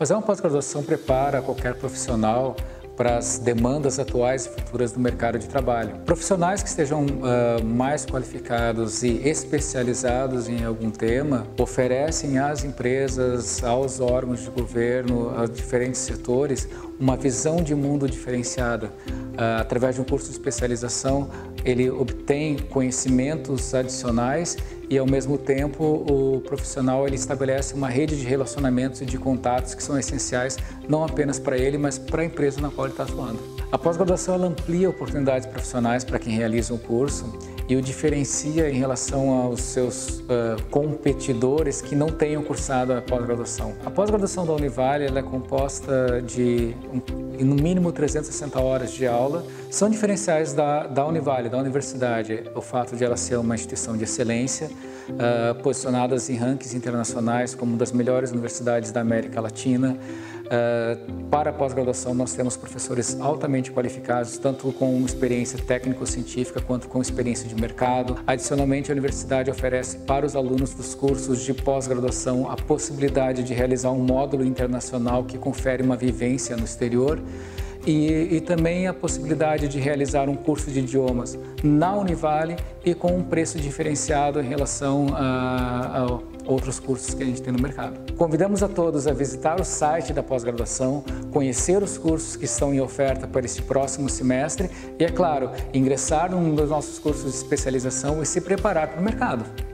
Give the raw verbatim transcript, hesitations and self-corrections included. Fazer uma pós-graduação prepara qualquer profissional para as demandas atuais e futuras do mercado de trabalho. Profissionais que estejam uh, mais qualificados e especializados em algum tema oferecem às empresas, aos órgãos de governo, aos diferentes setores, uma visão de mundo diferenciada. Uh, através de um curso de especialização, ele obtém conhecimentos adicionais e, ao mesmo tempo, o profissional ele estabelece uma rede de relacionamentos e de contatos que são essenciais não apenas para ele, mas para a empresa na qual ele está atuando. A pós-graduação ela amplia oportunidades profissionais para quem realiza o curso e o diferencia em relação aos seus uh, competidores que não tenham cursado a pós-graduação. A pós-graduação da Univale ela é composta de um, no mínimo trezentas e sessenta horas de aula. São diferenciais da, da Univale, da universidade, o fato de ela ser uma instituição de excelência, uh, posicionadas em rankings internacionais como uma das melhores universidades da América Latina. Uh, para a pós-graduação, nós temos professores altamente qualificados, tanto com experiência técnico-científica quanto com experiência de mercado. Adicionalmente, a universidade oferece para os alunos dos cursos de pós-graduação a possibilidade de realizar um módulo internacional que confere uma vivência no exterior. E, e também a possibilidade de realizar um curso de idiomas na Univale e com um preço diferenciado em relação a, a outros cursos que a gente tem no mercado. Convidamos a todos a visitar o site da pós-graduação, conhecer os cursos que estão em oferta para este próximo semestre e, é claro, ingressar num dos nossos cursos de especialização e se preparar para o mercado.